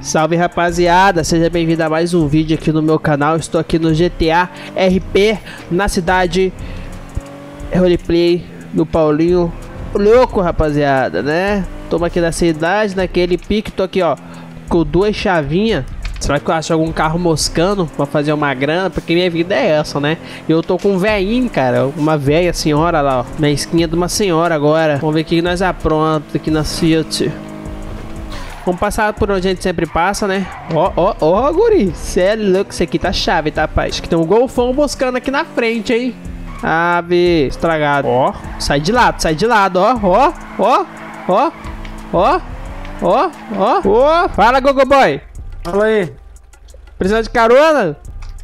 Salve rapaziada, seja bem-vindo a mais um vídeo aqui no meu canal. Estou aqui no GTA RP, na cidade roleplay do Paulinho Louco, rapaziada, né? Toma aqui na cidade, naquele pique, tô aqui ó, com duas chavinhas. Será que eu acho algum carro moscando pra fazer uma grana? Porque minha vida é essa, né? Eu tô com um velhinho, cara. Uma velha senhora lá, ó. Na esquinha de uma senhora agora. Vamos ver o que nós aprontamos aqui na Fiat. Vamos passar por onde a gente sempre passa, né? Ó, ó, ó, guri. Cê é louco. Isso aqui tá chave, tá, pai? Acho que tem um golfão moscando aqui na frente, hein? Ave, estragado. Ó, sai de lado, ó. Ó, ó, ó, ó, ó, ó. Ó, fala, Gogoboy. Fala aí. Precisa de carona?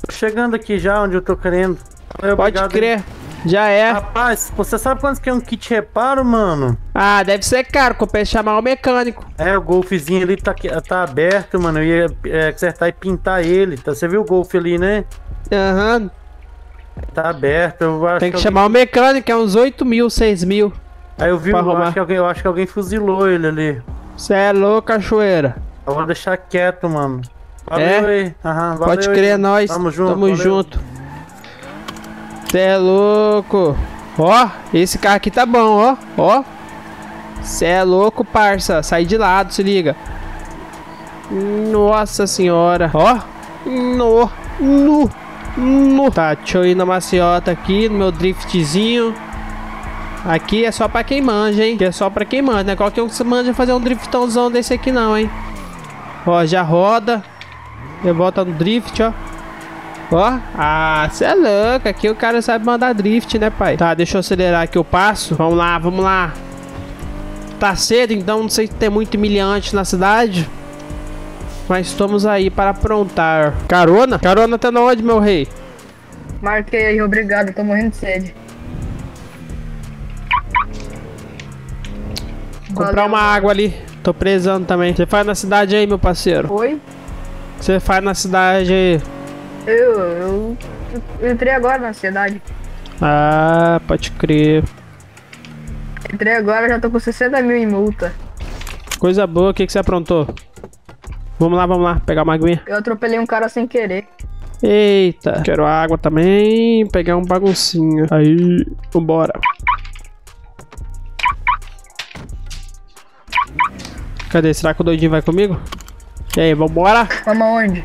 Tô chegando aqui já onde eu tô querendo. Valeu, pode obrigado, crer, hein? Já é. Rapaz, você sabe quanto que é um kit reparo, mano? Ah, deve ser caro, compra chamar o mecânico. É, o golfezinho ali tá aberto, mano. Eu ia acertar e pintar ele. Tá? Você viu o golfe ali, né? Aham. Uhum. Tá aberto, eu acho. Tem que chamar alguém... o mecânico, é uns 8 mil, 6 mil. Aí eu vi, eu acho que alguém fuzilou ele ali. Cê é louco, cachoeira. Eu vou deixar quieto, mano. Valeu aí. Aham, valeu. Pode crer, nós. Tamo junto. Tamo junto. Cê é louco. Ó, esse carro aqui tá bom, ó. Ó. Cê é louco, parça. Sai de lado, se liga. Nossa senhora. Ó. No. No. No. Tá, deixa eu ir na maciota aqui, no meu driftzinho. Aqui é só pra quem manja, hein. Aqui é só pra quem manja, né. Qualquer um que manja fazer um driftãozão desse aqui não, hein. Ó, já roda. Eu volto no drift, ó. Ó. Ah, cê é louco. Aqui o cara sabe mandar drift, né, pai? Tá, deixa eu acelerar aqui o passo. Vamos lá, vamos lá. Tá cedo, então não sei se tem muito miliante na cidade. Mas estamos aí para aprontar. Carona? Carona tá na onde, meu rei? Marquei aí, obrigado. Tô morrendo de sede. Comprar uma água ali. Tô presando também. Você faz na cidade aí, meu parceiro? Oi? Você faz na cidade aí? Eu entrei agora na cidade. Ah, pode crer. Entrei agora, já tô com 60 mil em multa. Coisa boa, o que, que você aprontou? Vamos lá, pegar uma aguinha. Eu atropelei um cara sem querer. Eita, quero água também. Pegar um baguncinho. Aí, vambora. Cadê? Será que o doidinho vai comigo? E aí, vambora? Vamos aonde?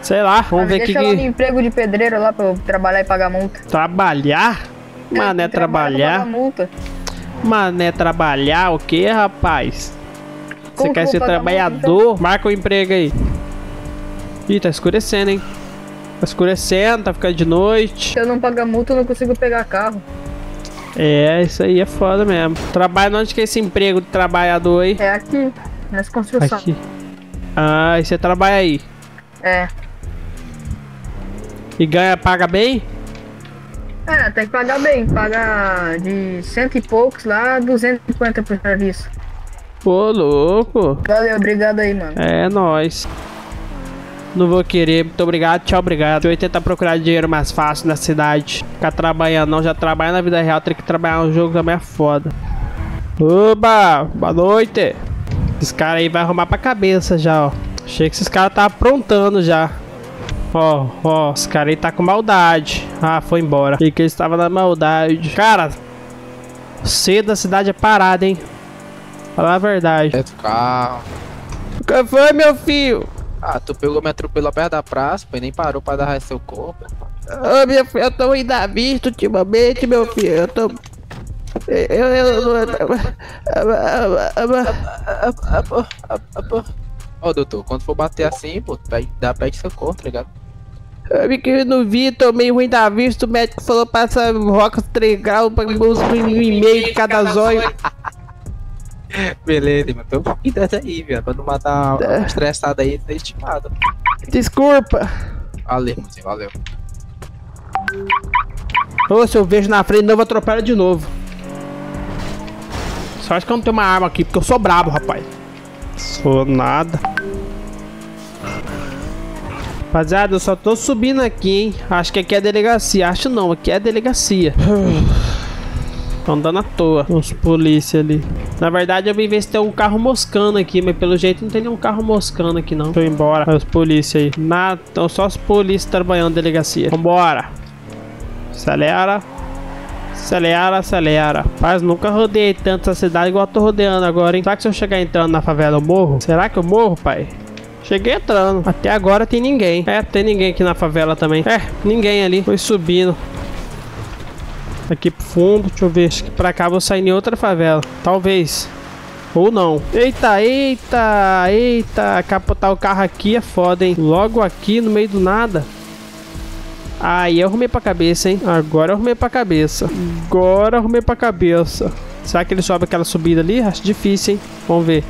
Sei lá, vamos ver o que... Deixa lá no emprego de pedreiro lá pra eu trabalhar e pagar multa. Trabalhar? Mané, trabalhar? Multa. Mané, trabalhar o quê, rapaz? Você quer ser trabalhador? Multa? Marca o emprego aí. Ih, tá escurecendo, hein? Tá escurecendo, tá ficando de noite. Se eu não pagar multa, eu não consigo pegar carro. É, isso aí é foda mesmo. Trabalha onde que é esse emprego de trabalhador aí? É aqui, nessa construção. Aqui. Ah, e você trabalha aí? É. E ganha, paga bem? É, tem que pagar bem. Paga de cento e poucos lá, 250 por serviço. Pô, louco. Valeu, obrigado aí, mano. É, nóis. Não vou querer, muito obrigado, tchau, obrigado. Eu tentar procurar dinheiro mais fácil na cidade. Ficar trabalhando não, já trabalha na vida real. Tem que trabalhar no jogo também é foda. Oba, boa noite. Esse cara aí vai arrumar pra cabeça já, ó. Achei que esses caras tá aprontando já. Ó, ó, esse cara aí tá com maldade. Ah, foi embora. Achei que ele estava na maldade. Cara, cedo na cidade é parada, hein. Fala a verdade. É carro. O que foi, meu filho? Ah, tu pegou, me atropelou perto da praça, pô, e nem parou pra dar seu corpo. Ô, meu filho, eu tô indo à vista ultimamente, meu filho, eu tô... Ô, doutor, quando for bater assim, pô, pede socorro, tá ligado? Eu não vi, tô meio ruim da vista, o médico falou passar roca 3 graus pra um e meio de cada zóio. Beleza, mas pelo que interessa aí, velho. Pra não matar uma estressada aí, tá estimado. Desculpa. Valeu, irmãozinho, valeu. Ô, se eu vejo na frente, não vou atropelar de novo. Só acho que eu não tenho uma arma aqui, porque eu sou brabo, rapaz. Sou nada. Rapaziada, eu só tô subindo aqui, hein. Acho que aqui é a delegacia. Acho não, aqui é a delegacia. Estão andando à toa os polícia ali. Na verdade eu vim ver se tem um carro moscando aqui, mas pelo jeito não tem nenhum carro moscando aqui não. Tô embora. Olha os polícia aí. Estão só os polícia trabalhando na delegacia. Vambora. Acelera. Acelera, acelera. Mas nunca rodeei tanto essa cidade igual eu tô rodeando agora, hein? Será que se eu chegar entrando na favela eu morro? Será que eu morro, pai? Cheguei entrando. Até agora tem ninguém. É, tem ninguém aqui na favela também. É, ninguém ali. Foi subindo. Aqui pro fundo. Deixa eu ver. Acho que pra cá eu vou sair em outra favela. Talvez. Ou não. Eita, eita, eita. Capotar o carro aqui é foda, hein? Logo aqui, no meio do nada. Aí eu arrumei pra cabeça, hein? Agora eu arrumei pra cabeça. Agora eu arrumei pra cabeça. Será que ele sobe aquela subida ali? Acho difícil, hein? Vamos ver.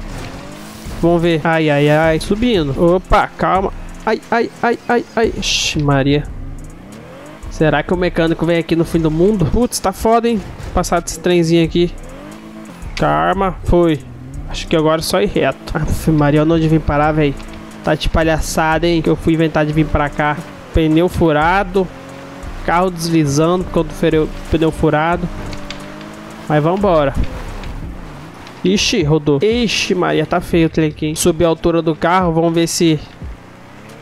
Vamos ver. Ai, ai, ai. Subindo. Opa, calma. Ai, ai, ai, ai, ai. Ixi, Maria. Será que o mecânico vem aqui no fim do mundo? Putz, tá foda, hein? Passar desse trenzinho aqui. Calma. Foi. Acho que agora é só ir reto. Aff, Maria, onde vim parar, velho? Tá de palhaçada, hein? Que eu fui inventar de vir pra cá. Pneu furado. Carro deslizando por causa do pneu furado. Mas vambora. Ixi, rodou. Ixi, Maria, tá feio o trem aqui, hein? Subi a altura do carro, vamos ver se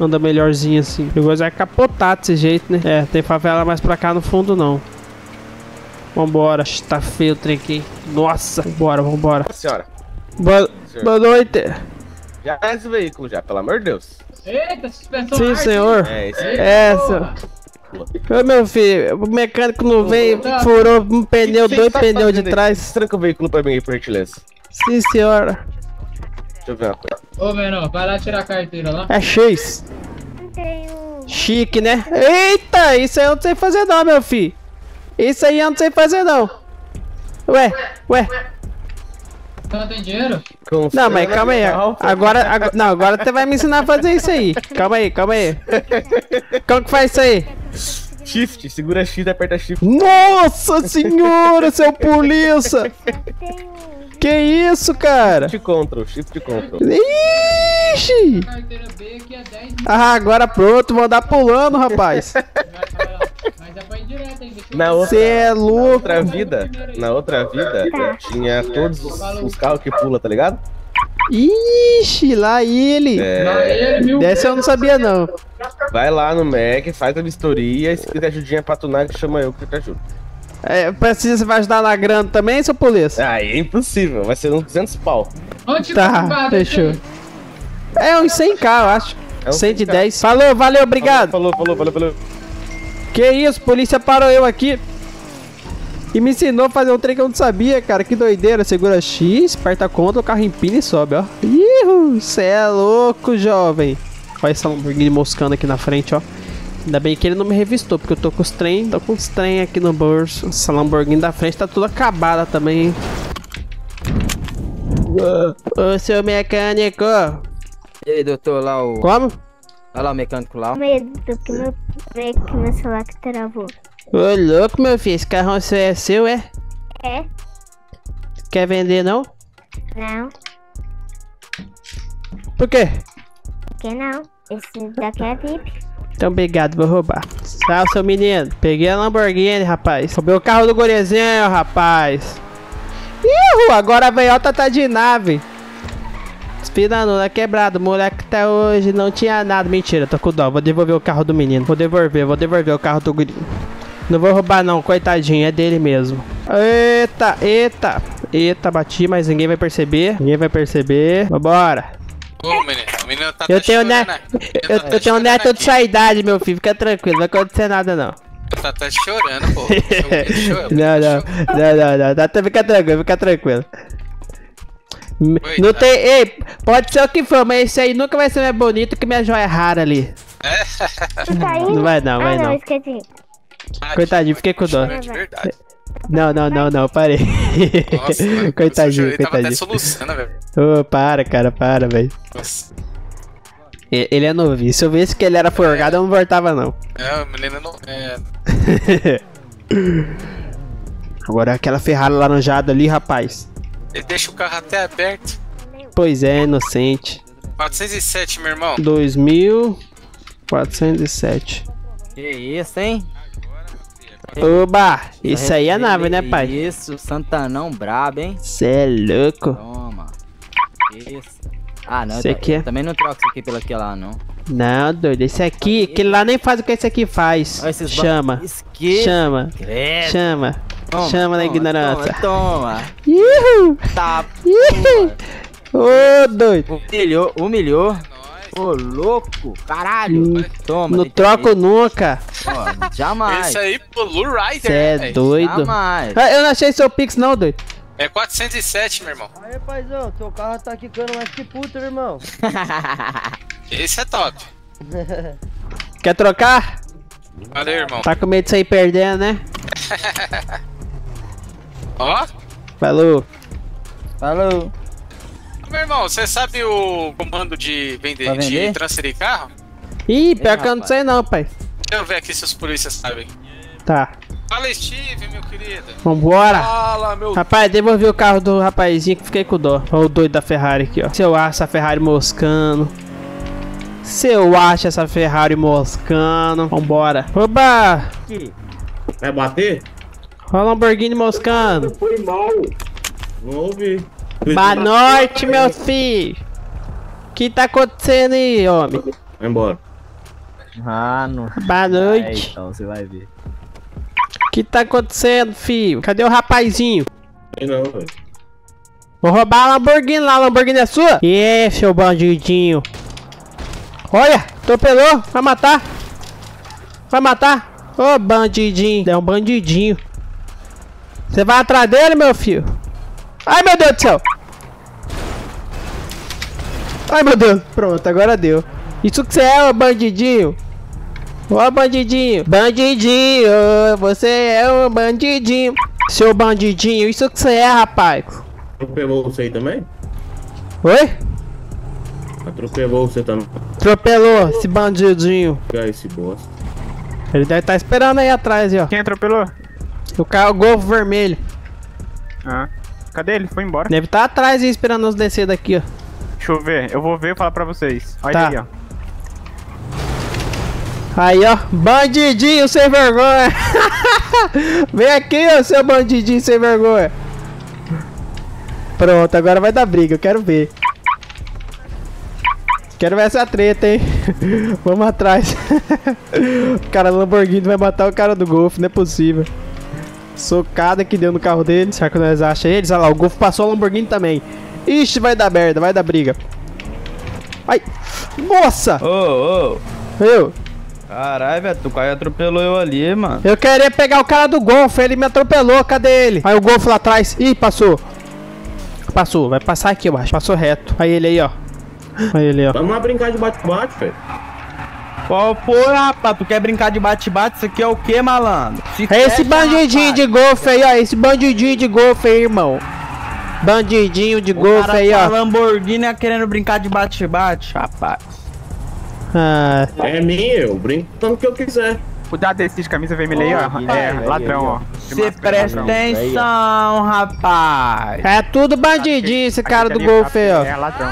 anda melhorzinho assim. O negócio vai capotar desse jeito, né? É, tem favela mais pra cá no fundo, não. Vambora. Tá feio o trem aqui. Nossa. Vambora, vambora. Senhora. Boa noite. Já é esse veículo já, pelo amor de Deus. Eita, suspensão. Sim, senhor. É, isso aí. É, senhor. Ô, meu filho, o mecânico não veio, furou um pneu, dois pneus de trás. Tranca o veículo pra mim, por gentileza. Sim, senhora. Deixa eu ver uma coisa. Ô, menor, vai lá tirar a carteira lá. É X. Chique, né? Eita, isso aí eu não sei fazer não, meu filho. Isso aí eu não sei fazer não. Ué, ué. Não tem dinheiro? Não, mas calma aí. Agora, não, agora você vai me ensinar a fazer isso aí. Calma aí, calma aí. Como que faz isso aí? Shift, segura X e aperta Shift. Nossa senhora, seu polícia! Que isso, cara? Shift Ctrl, Shift Ctrl. Ixi! Ah, agora pronto, vou andar pulando, rapaz. Você é louco. Na outra vida, tinha todos os carros que pula, tá ligado? Ixi, lá ele. Dessa eu não sabia, não. Vai lá no Mac, faz a vistoria e se quiser ajudinha pra tunar, chama eu que te ajudo. É, precisa, você vai ajudar na grana também, seu polícia? Ah, é impossível, vai ser uns 200 pau. Tá, fechou. É uns 100k, eu acho. 110. Falou, valeu, obrigado. Falou. Que isso, polícia parou eu aqui e me ensinou a fazer um trem que eu não sabia, cara. Que doideira. Segura X, aperta conta, o carro empina e sobe, ó. Ih, cê é louco, jovem. Olha essa Lamborghini moscando aqui na frente, ó. Ainda bem que ele não me revistou, porque eu tô com os trem aqui no bolso. Essa Lamborghini da frente tá toda acabada também, hein. Ô, seu mecânico. E aí, doutor, lá o... Como? Olha lá o mecânico lá. Medo que meu celular que travou. Ô, louco, meu filho, esse carro é seu, é? É. Quer vender, não? Não. Por quê? Porque não. Esse daqui é VIP. Então, obrigado, vou roubar. Tchau, seu menino. Peguei a Lamborghini, rapaz. Roubei o carro do gurizinho, rapaz. Ih, agora a veiota tá de nave. Espirando, é quebrado, moleque até hoje não tinha nada. Mentira, tô com dó, vou devolver o carro do menino. Vou devolver o carro do guri. Não vou roubar não, coitadinho, é dele mesmo. Eita, eita. Eita, bati, mas ninguém vai perceber. Ninguém vai perceber, vambora. Ô, menino, o menino tá eu tenho neto de sua idade, meu filho, fica tranquilo, não vai acontecer nada não. Tá até chorando, pô. Não, fica tranquilo, fica tranquilo. Coitado. Não tem. Ei, pode ser o que for, mas esse aí nunca vai ser mais bonito que minha joia rara ali. É. Não vai não, vai não. Coitadinho, fiquei com dó. Não, parei. Nossa, coitadinho. Tava até soluçando, velho. Oh, para, cara, para, velho. Ele é novinho. Se eu visse que ele era forgado, eu não voltava, não. É, o menino não. É. Agora aquela Ferrari laranjada ali, rapaz. Ele deixa o carro até aberto. Pois é, inocente. 407, meu irmão. 2407. Que isso, hein? Agora, filho, Oba! Isso aí é nave, né, pai? Isso, Santanão brabo, hein? Cê é louco. Toma. Isso. Ah, não, eu também não troco isso aqui pelo que lá, não. Não, doido, esse aqui, aquele lá nem faz o que esse aqui faz. Chama. Chama. Chama. Chama na ignorância. Toma. Ihu! Tá. Ô, doido. Humilhou, humilhou. Ô, louco, caralho. Toma. Não troco nunca. Ó, jamais. Esse aí, Blue Rider. Cê é doido. Jamais. Eu não achei seu Pix, não, doido. É 407, meu irmão. Aí, paizão, teu carro tá quicando mais que puta, meu irmão. Esse é top. Quer trocar? Valeu, irmão. Tá com medo de sair perdendo, né? Ó. Falou. Falou. Meu irmão, você sabe o comando de vender, de transferir carro? Ih, pior que eu não sei não, pai. Deixa eu ver aqui se os polícias sabem. Tá. Fala, Steve, meu querido. Vambora. Fala, meu... Rapaz, devolvi o carro do rapazinho que fiquei com dó. Olha o doido da Ferrari aqui, ó. Seu acha a Ferrari moscando. Seu acha essa Ferrari moscando. Vambora. Oba! Vai bater? Olha o Lamborghini moscando. Foi mal. Não ouvi. Boa noite, meu filho. O que tá acontecendo aí, homem? Vai embora. Ah, não. Boa noite. Aí, então, você vai ver. O que tá acontecendo, filho? Cadê o rapazinho? Não, velho. Vou roubar a Lamborghini lá. A Lamborghini é sua? É, seu bandidinho. Olha, atropelou. Vai matar. Vai matar. Ô, bandidinho. É um bandidinho. Você vai atrás dele, meu filho? Ai, meu Deus do céu. Ai, meu Deus. Pronto, agora deu. Isso que você é, ô bandidinho. Ó, bandidinho. Bandidinho, você é um bandidinho. Seu bandidinho, isso que você é, rapaz. Atropelou você aí também? Oi? Atropelou você também. Atropelou esse bandidinho. Pegar esse bosta. Ele deve estar esperando aí atrás, ó. Quem atropelou? O carro Golfo Vermelho. Ah. Cadê ele? Foi embora. Deve estar atrás e esperando nós descer daqui, ó. Deixa eu ver. Eu vou ver e falar pra vocês. Olha tá. Aí, ó. Aí, ó. Bandidinho sem vergonha. Vem aqui, ó, seu bandidinho sem vergonha. Pronto, agora vai dar briga. Eu quero ver. Quero ver essa treta, hein. Vamos atrás. O cara do Lamborghini vai matar o cara do Golf. Não é possível. Socada que deu no carro dele. Será que nós achamos eles? Olha lá, o Golf passou o Lamborghini também. Ixi, vai dar merda, vai dar briga. Ai, nossa! Ô, ô! Eu! Caralho, velho, o cara atropelou eu ali, mano. Eu queria pegar o cara do Golf, ele me atropelou, cadê ele? Aí o Golf lá atrás. Ih, passou. Passou, vai passar aqui, eu acho. Passou reto. Aí ele aí, ó. Aí ele, ó. Vamos lá brincar de bate-bate, velho. Qual foi, rapaz? Tu quer brincar de bate-bate? Isso aqui é o que, malandro? Esse bandidinho de Golf aí, ó. Esse bandidinho de Golf aí, irmão. Bandidinho de Golf aí, ó. O Lamborghini querendo brincar de bate-bate, rapaz. Ah. É minha, eu brinco tanto que eu quiser. Cuidado desses camisas vermelhas aí, ó. É, ladrão, ó. Você presta atenção, rapaz. É tudo bandidinho esse cara do Golf aí, ó. É, ladrão.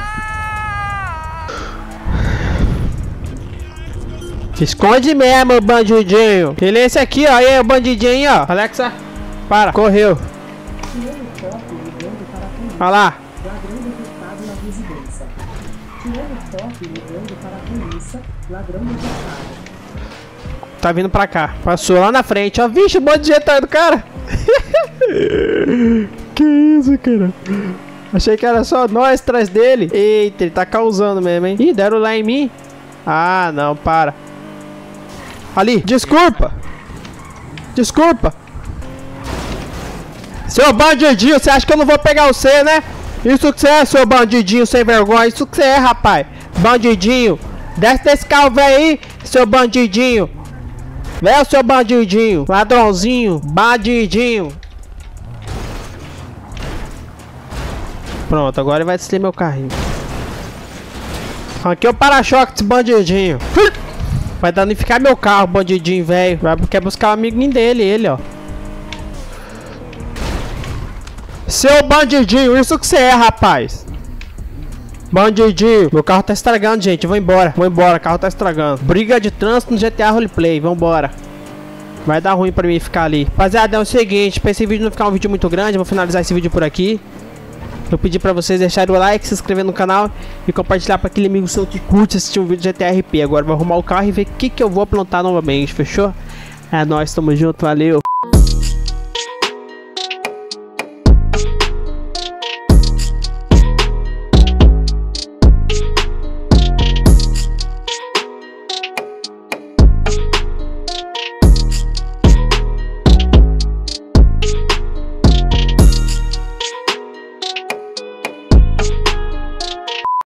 Esconde mesmo, bandidinho. Ele é esse aqui, ó. Aí, o bandidinho, ó. Alexa, para. Correu. Olha lá. Tá vindo pra cá. Passou lá na frente, ó. Vixe, o bandidinho tá indo, cara. Que isso, cara. Achei que era só nós atrás dele. Eita, ele tá causando mesmo, hein. Ih, deram lá em mim. Ah, não, para. Ali, desculpa. Desculpa. Seu bandidinho, você acha que eu não vou pegar você, né? Isso que você é, seu bandidinho sem vergonha. Isso que você é, rapaz. Bandidinho. Desce desse carro, velho aí, seu bandidinho. Vem, seu bandidinho. Ladrãozinho, bandidinho. Pronto, agora ele vai descer meu carrinho. Aqui é o para-choque desse bandidinho. Vai danificar meu carro, bandidinho, velho. Vai quer buscar o amiguinho dele, ele, ó. Seu bandidinho, isso que você é, rapaz. Bandidinho. Meu carro tá estragando, gente. Vou embora. Vou embora, o carro tá estragando. Briga de trânsito no GTA Roleplay. Vambora. Vai dar ruim pra mim ficar ali. Rapaziada, é o seguinte, pra esse vídeo não ficar um vídeo muito grande, eu vou finalizar esse vídeo por aqui. Eu pedi pra vocês deixarem o like, se inscrever no canal e compartilhar pra aquele amigo seu que curte assistir um vídeo de GTA RP. Agora eu vou arrumar o carro e ver o que eu vou aprontar novamente, fechou? É nóis, tamo junto, valeu!